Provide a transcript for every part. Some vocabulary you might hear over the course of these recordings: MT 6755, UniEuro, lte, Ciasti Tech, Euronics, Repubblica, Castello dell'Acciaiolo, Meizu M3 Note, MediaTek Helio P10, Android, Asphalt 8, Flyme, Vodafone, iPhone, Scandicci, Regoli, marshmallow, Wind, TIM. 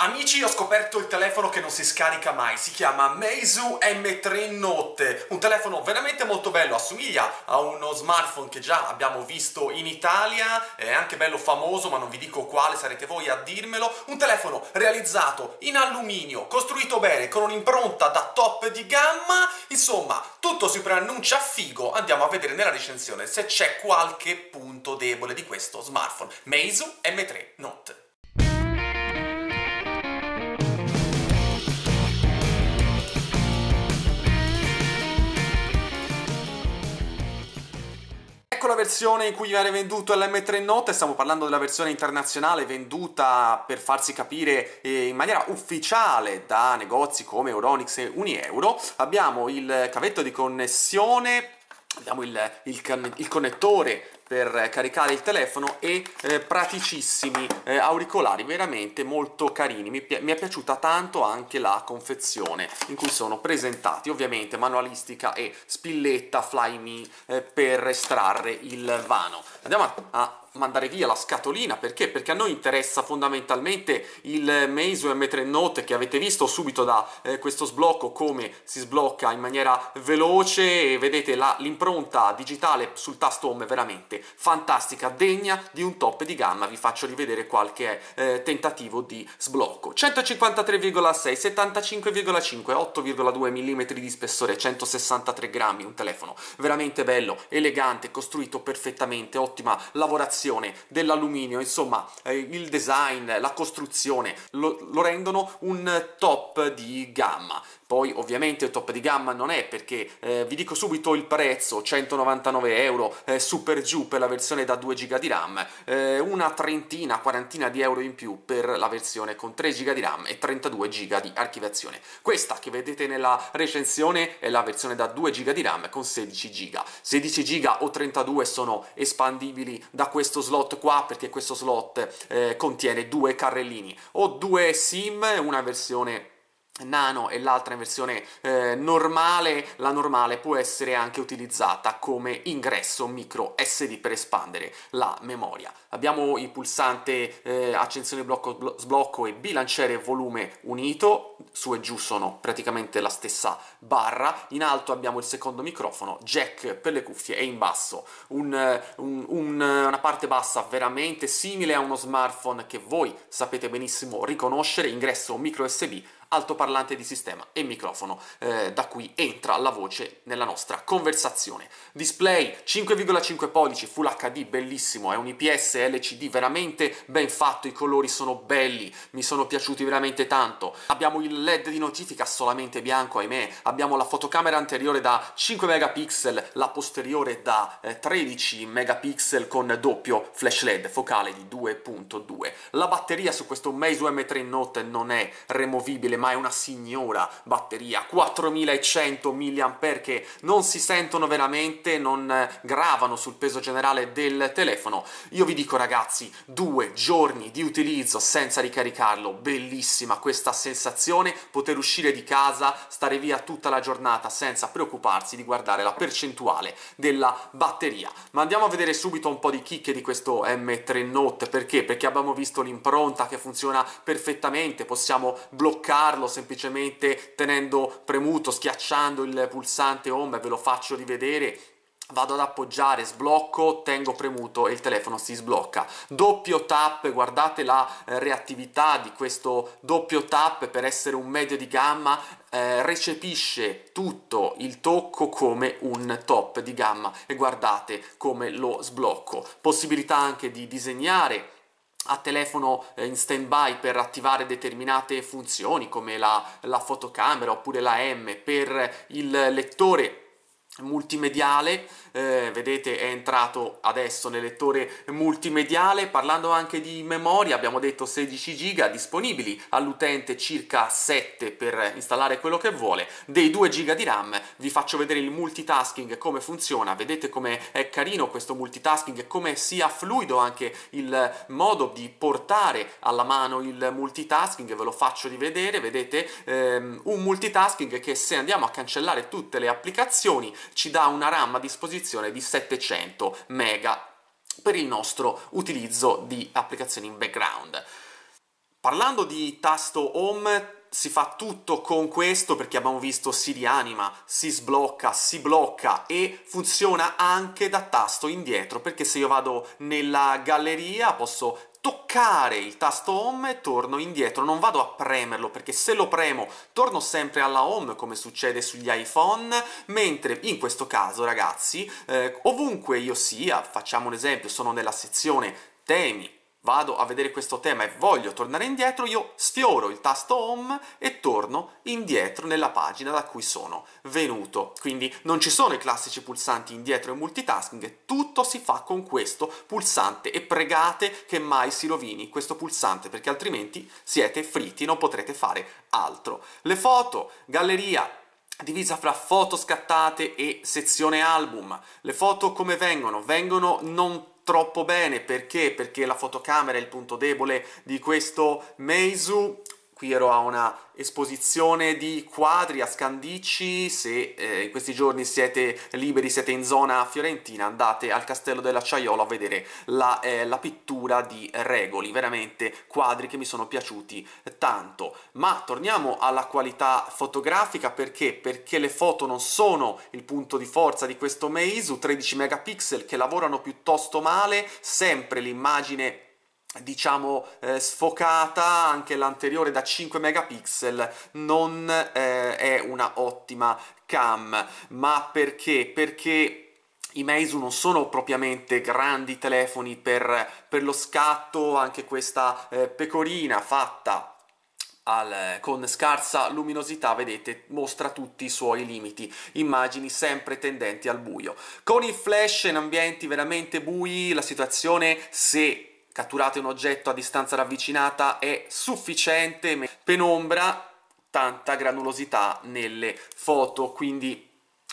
Amici, ho scoperto il telefono che non si scarica mai, si chiama Meizu M3 Note, un telefono veramente molto bello, assomiglia a uno smartphone che già abbiamo visto in Italia, è anche bello famoso ma non vi dico quale, sarete voi a dirmelo, un telefono realizzato in alluminio, costruito bene, con un'impronta da top di gamma, insomma tutto si preannuncia figo, andiamo a vedere nella recensione se c'è qualche punto debole di questo smartphone, Meizu M3 Note. La versione in cui viene venduto l'M3 Note, stiamo parlando della versione internazionale venduta, per farsi capire, in maniera ufficiale da negozi come Euronics e UniEuro. Abbiamo il cavetto di connessione, abbiamo il connettore per caricare il telefono e praticissimi auricolari veramente molto carini. Mi è piaciuta tanto anche la confezione in cui sono presentati, ovviamente manualistica e spilletta Flyme per estrarre il vano. Andiamo a mandare via la scatolina, perché? Perché a noi interessa fondamentalmente il Meizu M3 Note, che avete visto subito da questo sblocco come si sblocca in maniera veloce, e vedete l'impronta digitale sul tasto home veramente fantastica, degna di un top di gamma. Vi faccio rivedere qualche tentativo di sblocco: 153,6, 75,5, 8,2 mm di spessore, 163 grammi, un telefono veramente bello, elegante, costruito perfettamente, ottima lavorazione dell'alluminio, insomma il design, la costruzione lo rendono un top di gamma. Poi ovviamente il top di gamma non è, perché vi dico subito il prezzo: 199 euro, super giù per la versione da 2 GB di RAM, una trentina, quarantina di euro in più per la versione con 3 GB di RAM e 32 GB di archiviazione. Questa che vedete nella recensione è la versione da 2 GB di RAM con 16 GB, 16 GB o 32 sono espandibili da questo slot qua, perché questo slot contiene due carrellini, o due SIM, una versione nano e l'altra in versione normale. La normale può essere anche utilizzata come ingresso micro SD per espandere la memoria. Abbiamo il pulsante accensione, blocco, sblocco e bilanciere volume unito, su e giù sono praticamente la stessa barra. In alto abbiamo il secondo microfono, jack per le cuffie, e in basso una parte bassa veramente simile a uno smartphone che voi sapete benissimo riconoscere, ingresso micro USB, altoparlante di sistema e microfono, da cui entra la voce nella nostra conversazione. Display 5,5 pollici Full HD, bellissimo, è un IPS LCD veramente ben fatto, i colori sono belli, mi sono piaciuti veramente tanto. Abbiamo il LED di notifica solamente bianco, ahimè, abbiamo la fotocamera anteriore da 5 megapixel, la posteriore da 13 megapixel con doppio flash LED focale di 2.2. La batteria su questo Meizu M3 Note non è removibile, ma è una signora batteria, 4100 mAh, che non si sentono veramente, non gravano sul peso generale del telefono. Io vi dico ragazzi, 2 giorni di utilizzo senza ricaricarlo, bellissima questa sensazione, poter uscire di casa, stare via tutta la giornata senza preoccuparsi di guardare la percentuale della batteria. Ma andiamo a vedere subito un po' di chicche di questo M3 Note, perché? Perché abbiamo visto l'impronta che funziona perfettamente, possiamo bloccare semplicemente tenendo premuto, schiacciando il pulsante home. Ve lo faccio rivedere, vado ad appoggiare, sblocco, tengo premuto e il telefono si sblocca. Doppio tap, guardate la reattività di questo doppio tap, per essere un medio di gamma recepisce tutto il tocco come un top di gamma, e guardate come lo sblocco. Possibilità anche di disegnare a telefono in standby per attivare determinate funzioni come la fotocamera, oppure la M per il lettore multimediale. Vedete, è entrato adesso nel lettore multimediale. Parlando anche di memoria, abbiamo detto 16 GB disponibili all'utente, circa 7 per installare quello che vuole, dei 2 GB di RAM. Vi faccio vedere il multitasking come funziona, vedete come è carino questo multitasking e come sia fluido anche il modo di portare alla mano il multitasking. Ve lo faccio rivedere, vedete un multitasking che, se andiamo a cancellare tutte le applicazioni, ci dà una RAM a disposizione di 700 MB per il nostro utilizzo di applicazioni in background. Parlando di tasto home, si fa tutto con questo, perché abbiamo visto si rianima, si blocca e funziona anche da tasto indietro, perché se io vado nella galleria posso toccare il tasto home e torno indietro, non vado a premerlo, perché se lo premo torno sempre alla home come succede sugli iPhone, mentre in questo caso ragazzi ovunque io sia, facciamo un esempio, sono nella sezione temi, vado a vedere questo tema e voglio tornare indietro, io sfioro il tasto home e torno indietro nella pagina da cui sono venuto. Quindi non ci sono i classici pulsanti indietro e multitasking, tutto si fa con questo pulsante e pregate che mai si rovini questo pulsante, perché altrimenti siete fritti, non potrete fare altro. Le foto, galleria divisa fra foto scattate e sezione album. Le foto come vengono? Vengono non troppo bene, perché? Perché la fotocamera è il punto debole di questo Meizu. Qui ero a una esposizione di quadri a Scandicci, se in questi giorni siete liberi, siete in zona fiorentina, andate al Castello dell'Acciaiolo a vedere la pittura di Regoli, veramente quadri che mi sono piaciuti tanto. Ma torniamo alla qualità fotografica, perché? Perché le foto non sono il punto di forza di questo Meizu, 13 megapixel che lavorano piuttosto male, sempre l'immagine diciamo sfocata, anche l'anteriore da 5 megapixel non è una ottima cam. Ma perché? Perché i Meizu non sono propriamente grandi telefoni per lo scatto, anche questa pecorina fatta con scarsa luminosità, vedete, mostra tutti i suoi limiti, immagini sempre tendenti al buio. Con il flash in ambienti veramente bui la situazione, se catturate un oggetto a distanza ravvicinata, è sufficiente, penombra, tanta granulosità nelle foto, quindi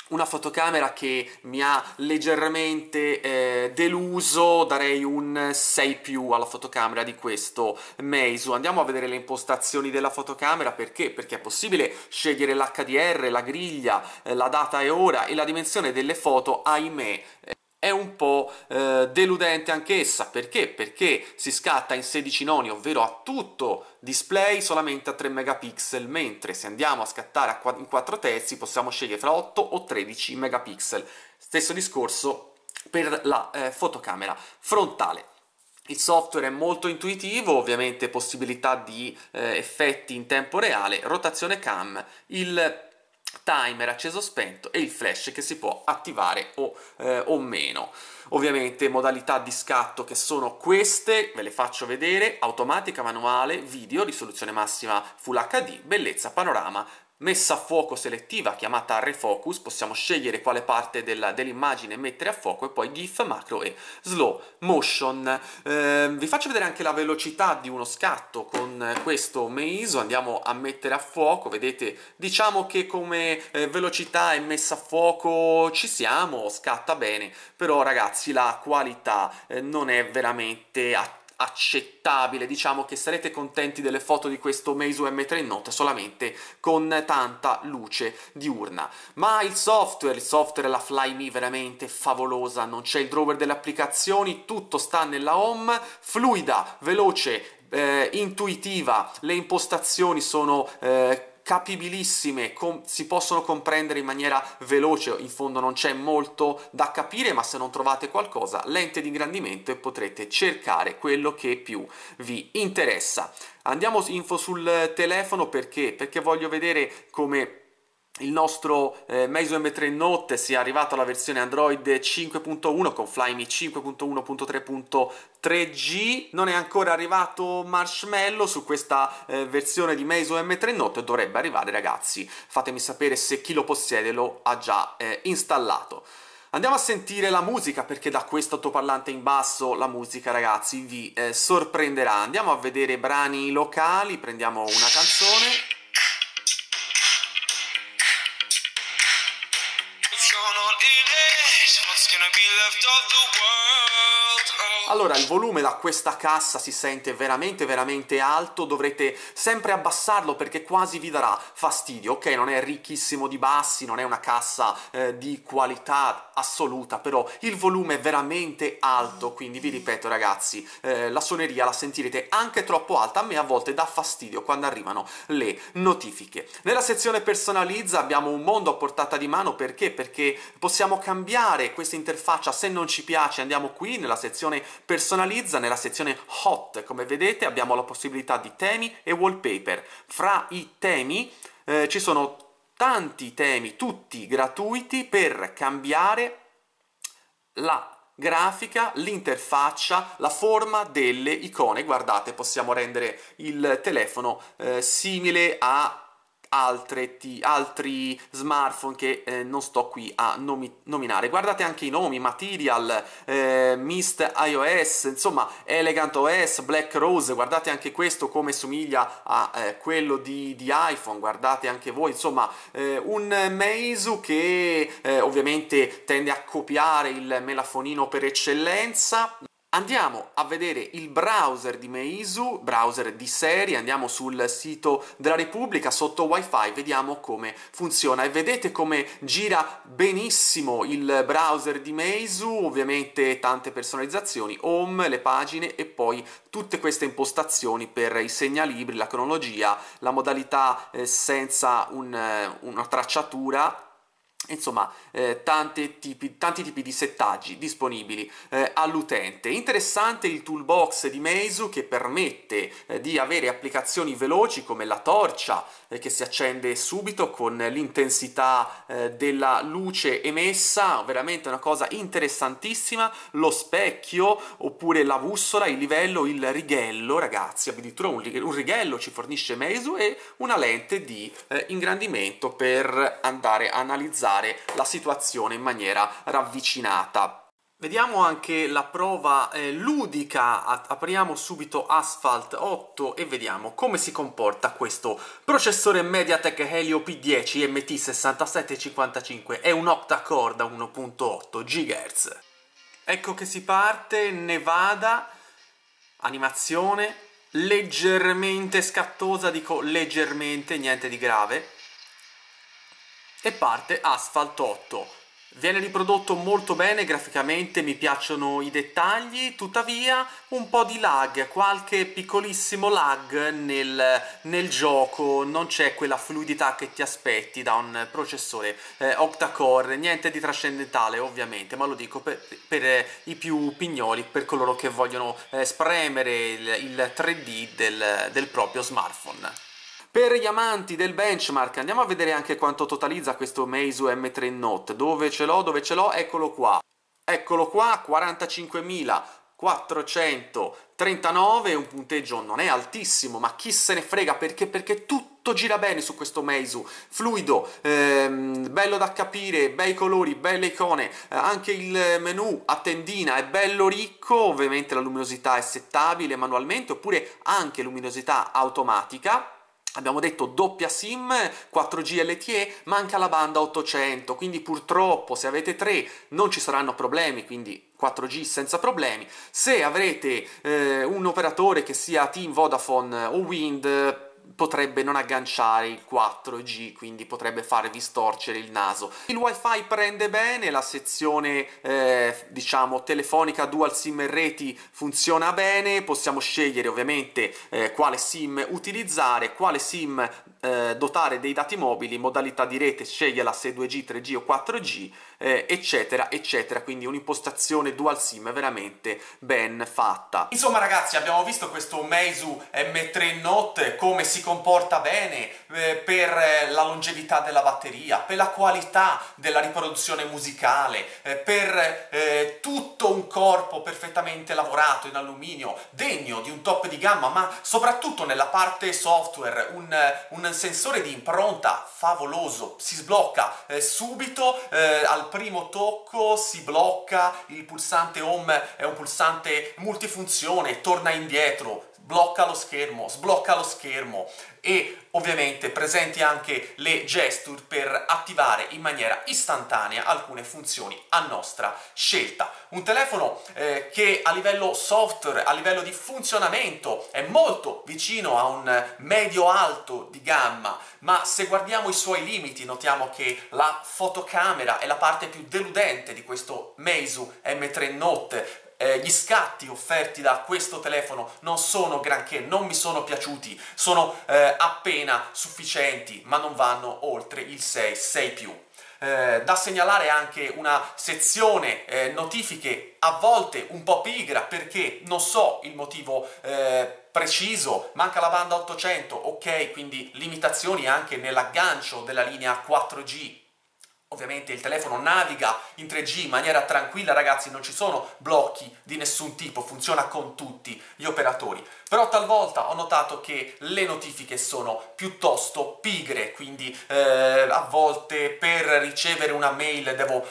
una fotocamera che mi ha leggermente deluso, darei un 6+ alla fotocamera di questo Meizu. Andiamo a vedere le impostazioni della fotocamera, perché? Perché è possibile scegliere l'HDR, la griglia, la data e ora e la dimensione delle foto, ahimè. È un po' deludente anch'essa, perché? Perché si scatta in 16 noni, ovvero a tutto display, solamente a 3 megapixel, mentre se andiamo a scattare in 4 terzi possiamo scegliere fra 8 o 13 megapixel. Stesso discorso per la fotocamera frontale. Il software è molto intuitivo, ovviamente possibilità di effetti in tempo reale, rotazione cam, il timer acceso spento e il flash che si può attivare o meno. Ovviamente modalità di scatto che sono queste, ve le faccio vedere: automatica, manuale, video, risoluzione massima Full HD, bellezza, panorama, messa a fuoco selettiva chiamata refocus, possiamo scegliere quale parte dell'immagine mettere a fuoco, e poi GIF, macro e slow motion. Vi faccio vedere anche la velocità di uno scatto con questo Meizu, andiamo a mettere a fuoco, vedete, diciamo che come velocità e messa a fuoco ci siamo, scatta bene, però ragazzi la qualità non è veramente accettabile, diciamo che sarete contenti delle foto di questo Meizu M3 Note solamente con tanta luce diurna. Ma il software, la Flyme veramente favolosa, non c'è il drawer delle applicazioni, tutto sta nella home, fluida, veloce, intuitiva, le impostazioni sono capibilissime, si possono comprendere in maniera veloce, in fondo non c'è molto da capire, ma se non trovate qualcosa, lente di ingrandimento e potrete cercare quello che più vi interessa. Andiamo info sul telefono, perché? Perché voglio vedere come il nostro Meizu M3 Note sia arrivato alla versione Android 5.1 con Flyme 5.1.3.3G. Non è ancora arrivato Marshmallow su questa versione di Meizu M3 Note, dovrebbe arrivare ragazzi, fatemi sapere se chi lo possiede lo ha già installato. Andiamo a sentire la musica, perché da questo altoparlante in basso la musica ragazzi vi sorprenderà. Andiamo a vedere brani locali, prendiamo una canzone. Gonna be left of the world. Oh. Allora, il volume da questa cassa si sente veramente alto, dovrete sempre abbassarlo perché quasi vi darà fastidio. Ok, non è ricchissimo di bassi, non è una cassa di qualità assoluta, però il volume è veramente alto, quindi vi ripeto ragazzi, la suoneria la sentirete anche troppo alta, a me a volte dà fastidio quando arrivano le notifiche. Nella sezione personalizza abbiamo un mondo a portata di mano, perché? Perché possiamo cambiare questa interfaccia, se non ci piace andiamo qui nella sezione personalizza, nella sezione hot come vedete abbiamo la possibilità di temi e wallpaper. Fra i temi ci sono tanti temi, tutti gratuiti, per cambiare la grafica, l'interfaccia, la forma delle icone. Guardate, possiamo rendere il telefono simile a altri smartphone che non sto qui a nominare. Guardate anche i nomi: Material, Mist iOS, insomma Elegant OS, Black Rose. Guardate anche questo come somiglia a quello di iPhone, guardate anche voi, insomma un Meizu che ovviamente tende a copiare il melafonino per eccellenza. Andiamo a vedere il browser di Meizu, browser di serie, andiamo sul sito della Repubblica, sotto Wi-Fi, vediamo come funziona e vedete come gira benissimo il browser di Meizu, ovviamente tante personalizzazioni, home, le pagine e poi tutte queste impostazioni per i segnalibri, la cronologia, la modalità senza una tracciatura. Insomma, tanti tipi di settaggi disponibili all'utente. Interessante il toolbox di Meizu che permette di avere applicazioni veloci come la torcia che si accende subito con l'intensità della luce emessa, veramente una cosa interessantissima, lo specchio oppure la bussola, il livello, il righello, ragazzi, addirittura un righello ci fornisce Meizu e una lente di ingrandimento per andare a analizzare la situazione in maniera ravvicinata. Vediamo anche la prova ludica, apriamo subito Asphalt 8 e vediamo come si comporta questo processore MediaTek Helio P10 MT 6755, è un octa-core da 1.8 GHz. Ecco che si parte, Nevada, animazione leggermente scattosa, dico leggermente, niente di grave. E parte Asphalt 8. Viene riprodotto molto bene graficamente, mi piacciono i dettagli, tuttavia un po' di lag, qualche piccolissimo lag nel gioco, non c'è quella fluidità che ti aspetti da un processore octa-core, niente di trascendentale ovviamente, ma lo dico per i più pignoli, per coloro che vogliono spremere il 3D del proprio smartphone. Per gli amanti del benchmark andiamo a vedere anche quanto totalizza questo Meizu M3 Note. Dove ce l'ho? Eccolo qua, 45.439, un punteggio non è altissimo, ma chi se ne frega, perché tutto gira bene su questo Meizu, fluido, bello da capire, bei colori, belle icone, anche il menu a tendina è bello ricco, ovviamente la luminosità è settabile manualmente oppure anche luminosità automatica. Abbiamo detto doppia SIM, 4G LTE, manca la banda 800, quindi purtroppo se avete 3 non ci saranno problemi, quindi 4G senza problemi. Se avrete un operatore che sia TIM, Vodafone o Wind, potrebbe non agganciare il 4G, quindi potrebbe farvi storcere il naso. Il wifi prende bene, la sezione diciamo telefonica dual sim e reti funziona bene, possiamo scegliere ovviamente quale sim utilizzare, quale sim dotare dei dati mobili, modalità di rete, scegliela se 2G, 3G o 4G, eccetera eccetera, quindi un'impostazione dual sim veramente ben fatta. Insomma ragazzi, abbiamo visto questo Meizu M3 Note, come si comporta bene per la longevità della batteria, per la qualità della riproduzione musicale, per tutto un corpo perfettamente lavorato in alluminio, degno di un top di gamma, ma soprattutto nella parte software un sensore di impronta favoloso, si sblocca subito, al primo tocco si blocca, il pulsante home è un pulsante multifunzione, torna indietro, sblocca lo schermo e ovviamente presenti anche le gesture per attivare in maniera istantanea alcune funzioni a nostra scelta. Un telefono che a livello software, a livello di funzionamento è molto vicino a un medio-alto di gamma, ma se guardiamo i suoi limiti notiamo che la fotocamera è la parte più deludente di questo Meizu M3 Note. Gli scatti offerti da questo telefono non sono granché, non mi sono piaciuti, sono appena sufficienti, ma non vanno oltre il 6+. Da segnalare anche una sezione notifiche a volte un po' pigra, perché non so il motivo preciso, manca la banda 800, ok, quindi limitazioni anche nell'aggancio della linea 4G. Ovviamente il telefono naviga in 3G in maniera tranquilla, ragazzi, non ci sono blocchi di nessun tipo, funziona con tutti gli operatori. Però talvolta ho notato che le notifiche sono piuttosto pigre, quindi a volte per ricevere una mail devo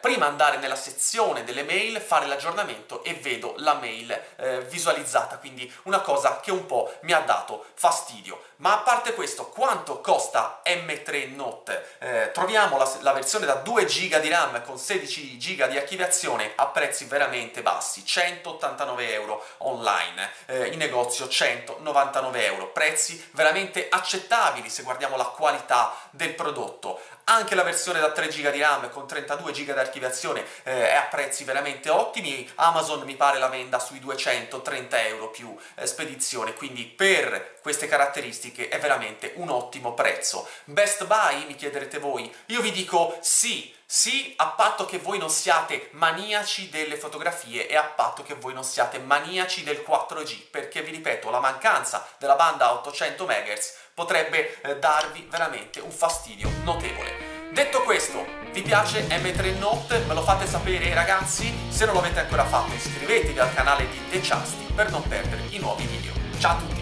prima andare nella sezione delle mail, fare l'aggiornamento e vedo la mail visualizzata, quindi una cosa che un po' mi ha dato fastidio. Ma a parte questo, quanto costa M3 Note? Troviamo la versione da 2 GB di RAM con 16 GB di archiviazione a prezzi veramente bassi, 189 euro online, in negozio 199 euro, prezzi veramente accettabili se guardiamo la qualità del prodotto. Anche la versione da 3 GB di RAM con 32 GB di archiviazione è a prezzi veramente ottimi, Amazon mi pare la venda sui 230 euro più spedizione, quindi per queste caratteristiche è veramente un ottimo prezzo. Best Buy, mi chiederete voi, io vi dico sì. Sì, a patto che voi non siate maniaci delle fotografie e a patto che voi non siate maniaci del 4G, perché vi ripeto, la mancanza della banda 800 MHz potrebbe darvi veramente un fastidio notevole. Detto questo, vi piace M3 Note? Me lo fate sapere, ragazzi? Se non l'avete ancora fatto, iscrivetevi al canale di Ciasti per non perdere i nuovi video. Ciao a tutti!